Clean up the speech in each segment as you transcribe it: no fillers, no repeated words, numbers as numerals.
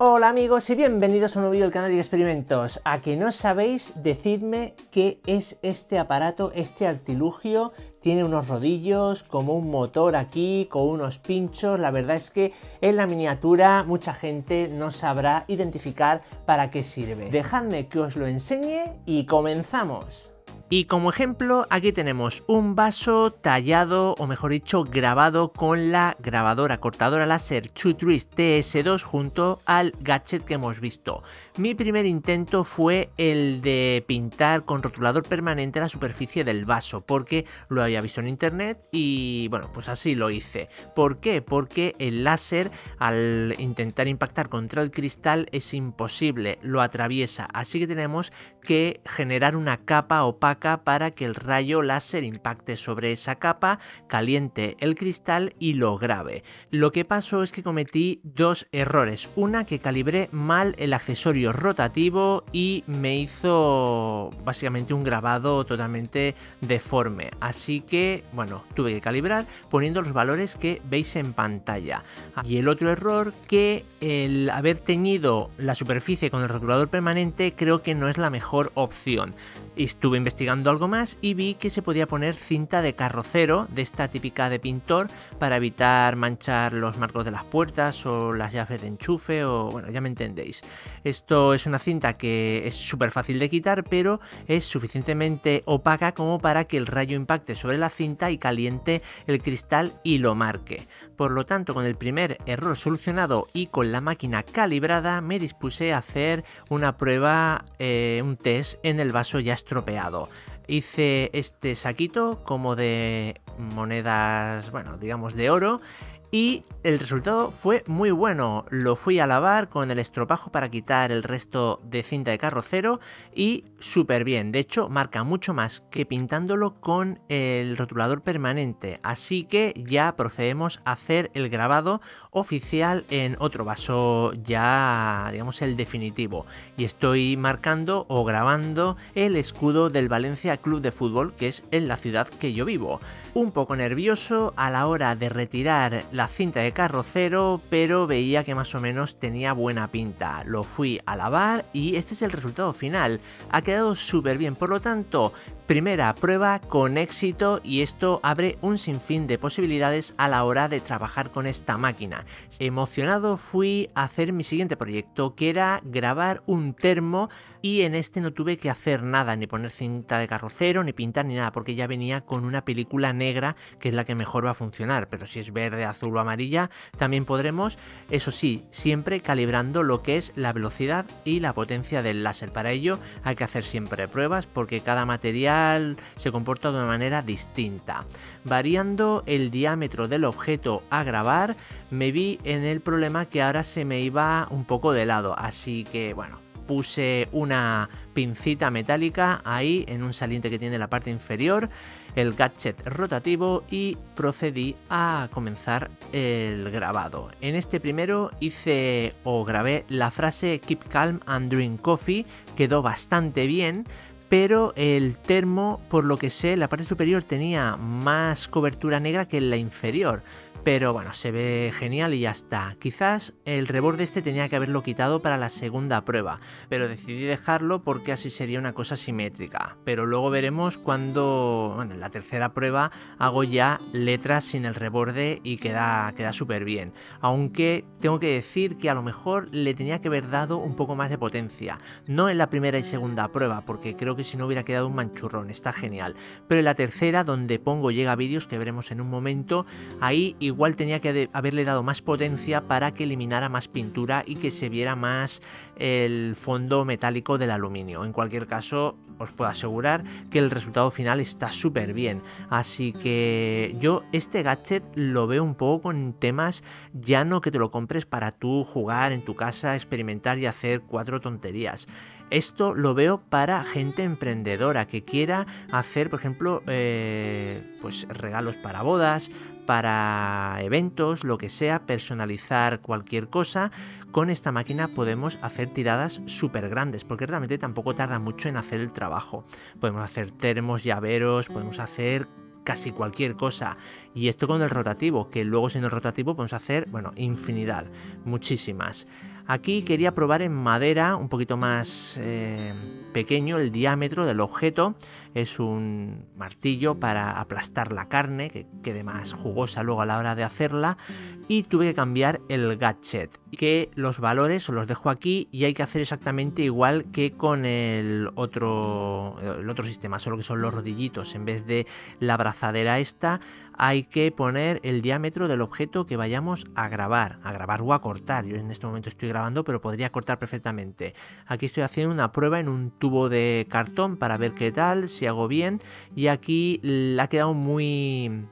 Hola amigos y bienvenidos a un nuevo vídeo del canal de experimentos. A que no sabéis, decidme qué es este aparato, este artilugio. Tiene unos rodillos, como un motor aquí, con unos pinchos. La verdad es que en la miniatura mucha gente no sabrá identificar para qué sirve. Dejadme que os lo enseñe y comenzamos. Y como ejemplo, aquí tenemos un vaso tallado, o mejor dicho, grabado con la grabadora cortadora láser Chutruist TS2 junto al gadget que hemos visto. Mi primer intento fue el de pintar con rotulador permanente la superficie del vaso, porque lo había visto en internet y bueno, pues así lo hice. ¿Por qué? Porque el láser, al intentar impactar contra el cristal, es imposible, lo atraviesa. Así que tenemos que generar una capa opaca para que el rayo láser impacte sobre esa capa, caliente el cristal y lo grabe. Lo que pasó es que cometí dos errores. Una, que calibré mal el accesorio rotativo y me hizo básicamente un grabado totalmente deforme. Así que, bueno, tuve que calibrar poniendo los valores que veis en pantalla. Y el otro error, que el haber teñido la superficie con el rotulador permanente creo que no es la mejor opción. Estuve investigando algo más y vi que se podía poner cinta de carrocero, de esta típica de pintor, para evitar manchar los marcos de las puertas o las llaves de enchufe, o bueno, ya me entendéis. Esto es una cinta que es súper fácil de quitar, pero es suficientemente opaca como para que el rayo impacte sobre la cinta y caliente el cristal y lo marque. Por lo tanto, con el primer error solucionado y con la máquina calibrada, me dispuse a hacer una prueba, un test en el vaso ya estropeado. Hice este saquito como de monedas, bueno, digamos de oro, y el resultado fue muy bueno. Lo fui a lavar con el estropajo para quitar el resto de cinta de carrocero y súper bien. De hecho, marca mucho más que pintándolo con el rotulador permanente. Así que ya procedemos a hacer el grabado oficial en otro vaso, ya digamos el definitivo. Y estoy marcando o grabando el escudo del Valencia Club de Fútbol, que es en la ciudad que yo vivo. Un poco nervioso a la hora de retirar la cinta de carrocero, pero veía que más o menos tenía buena pinta. Lo fui a lavar y este es el resultado final. Ha quedado súper bien, por lo tanto, primera prueba con éxito, y esto abre un sinfín de posibilidades a la hora de trabajar con esta máquina. Emocionado fui a hacer mi siguiente proyecto, que era grabar un termo, y en este no tuve que hacer nada, ni poner cinta de carrocero, ni pintar, ni nada, porque ya venía con una película negra, que es la que mejor va a funcionar, pero si es verde, azul o amarilla también podremos, eso sí, siempre calibrando lo que es la velocidad y la potencia del láser. Para ello hay que hacer siempre pruebas, porque cada material se comporta de una manera distinta. Variando el diámetro del objeto a grabar, me vi en el problema que ahora se me iba un poco de lado, así que bueno, puse una pincita metálica ahí en un saliente que tiene la parte inferior, el gadget rotativo, y procedí a comenzar el grabado. En este primero hice o grabé la frase "Keep calm and drink coffee", quedó bastante bien. Pero el termo, por lo que sé, la parte superior tenía más cobertura negra que en la inferior. Pero bueno, se ve genial y ya está. Quizás el reborde este tenía que haberlo quitado para la segunda prueba, pero decidí dejarlo porque así sería una cosa simétrica. Pero luego veremos cuando, bueno, en la tercera prueba hago ya letras sin el reborde y queda súper bien. Aunque tengo que decir que a lo mejor le tenía que haber dado un poco más de potencia. No en la primera y segunda prueba, porque creo que si no hubiera quedado un manchurrón, está genial. Pero en la tercera, donde pongo llega vídeos, que veremos en un momento, ahí igual tenía que haberle dado más potencia para que eliminara más pintura y que se viera más el fondo metálico del aluminio. En cualquier caso, os puedo asegurar que el resultado final está súper bien. Así que yo este gadget lo veo un poco con temas ya no que te lo compres para tú jugar en tu casa, experimentar y hacer cuatro tonterías. Esto lo veo para gente emprendedora que quiera hacer, por ejemplo, pues regalos para bodas, para eventos, lo que sea, personalizar cualquier cosa. Con esta máquina podemos hacer tiradas súper grandes, porque realmente tampoco tarda mucho en hacer el trabajo. Podemos hacer termos, llaveros, podemos hacer casi cualquier cosa, y esto con el rotativo, que luego sin el rotativo podemos hacer, bueno, infinidad, muchísimas. Aquí quería probar en madera, un poquito más pequeño el diámetro del objeto. Es un martillo para aplastar la carne, que quede más jugosa luego a la hora de hacerla. Y tuve que cambiar el gadget, que los valores los dejo aquí y hay que hacer exactamente igual que con el otro sistema, solo que son los rodillitos. En vez de la abrazadera esta, hay que poner el diámetro del objeto que vayamos a grabar o a cortar. Yo en este momento estoy grabando, pero podría cortar perfectamente. Aquí estoy haciendo una prueba en un tubo de cartón para ver qué tal, si hago bien. Y aquí le ha quedado muy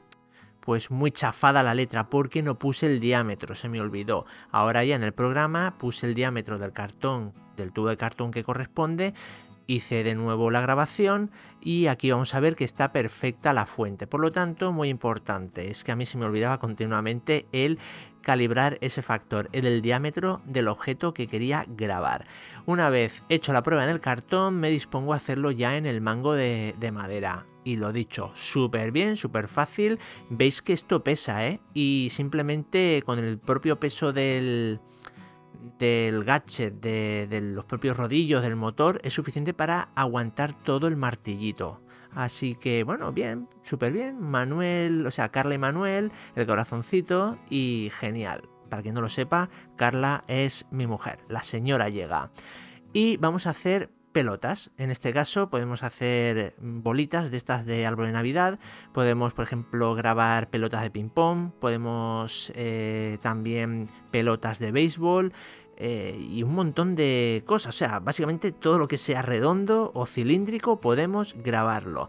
chafada la letra porque no puse el diámetro, se me olvidó. Ahora ya en el programa puse el diámetro del cartón, del tubo de cartón que corresponde. Hice de nuevo la grabación y aquí vamos a ver que está perfecta la fuente. Por lo tanto, muy importante, es que a mí se me olvidaba continuamente el calibrar ese factor, el diámetro del objeto que quería grabar. Una vez hecho la prueba en el cartón, me dispongo a hacerlo ya en el mango de madera. Y lo dicho, súper bien, súper fácil. Veis que esto pesa, ¿eh? Y simplemente con el propio peso del gadget, de los propios rodillos del motor, es suficiente para aguantar todo el martillito. Así que bueno, bien, súper bien. Manuel, o sea, Carla y Manuel, el corazoncito, y genial. Para quien no lo sepa, Carla es mi mujer, la señora llega. Y vamos a hacer pelotas. En este caso podemos hacer bolitas de estas de árbol de Navidad. Podemos, por ejemplo, grabar pelotas de ping-pong. Podemos también pelotas de béisbol. Y un montón de cosas. O sea, básicamente todo lo que sea redondo o cilíndrico podemos grabarlo.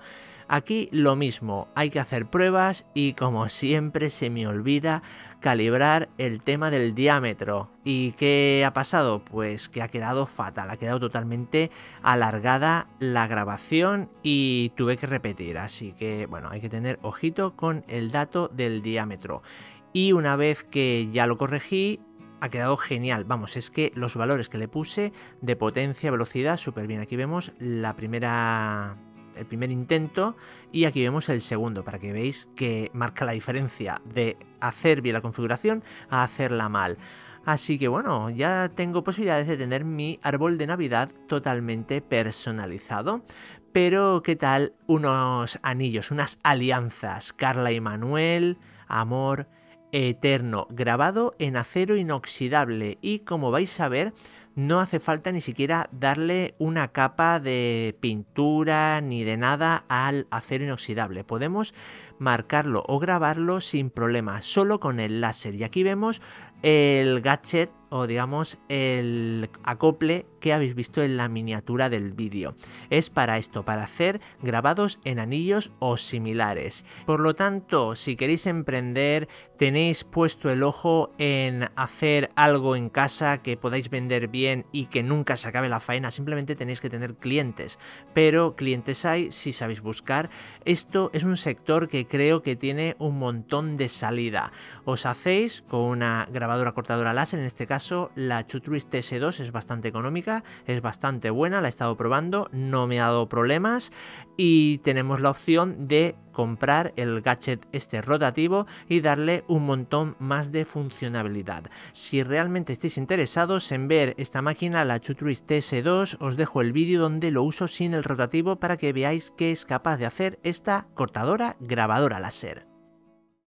Aquí lo mismo, hay que hacer pruebas y como siempre se me olvida calibrar el tema del diámetro. ¿Y qué ha pasado? Pues que ha quedado fatal, ha quedado totalmente alargada la grabación y tuve que repetir. Así que bueno, hay que tener ojito con el dato del diámetro. Y una vez que ya lo corregí, ha quedado genial. Vamos, es que los valores que le puse de potencia, velocidad, súper bien. Aquí vemos el primer intento y aquí vemos el segundo, para que veáis que marca la diferencia de hacer bien la configuración a hacerla mal. Así que bueno, ya tengo posibilidades de tener mi árbol de Navidad totalmente personalizado. Pero ¿qué tal unos anillos, unas alianzas? Carla y Manuel, amor eterno, grabado en acero inoxidable, y como vais a ver no hace falta ni siquiera darle una capa de pintura ni de nada al acero inoxidable. Podemos marcarlo o grabarlo sin problema, solo con el láser. Y aquí vemos el gadget o digamos el acople que habéis visto en la miniatura del vídeo. Es para esto, para hacer grabados en anillos o similares. Por lo tanto, si queréis emprender, tenéis puesto el ojo en hacer algo en casa que podáis vender bien y que nunca se acabe la faena, simplemente tenéis que tener clientes. Pero clientes hay si sabéis buscar. Esto es un sector que creo que tiene un montón de salida. Os hacéis con una grabadora cortadora láser, en este caso la Chutruist TS2, es bastante económica, es bastante buena, la he estado probando, no me ha dado problemas, y tenemos la opción de comprar el gadget este rotativo y darle un montón más de funcionalidad. Si realmente estáis interesados en ver esta máquina, la Chutruist TS2, os dejo el vídeo donde lo uso sin el rotativo para que veáis qué es capaz de hacer esta cortadora grabadora láser.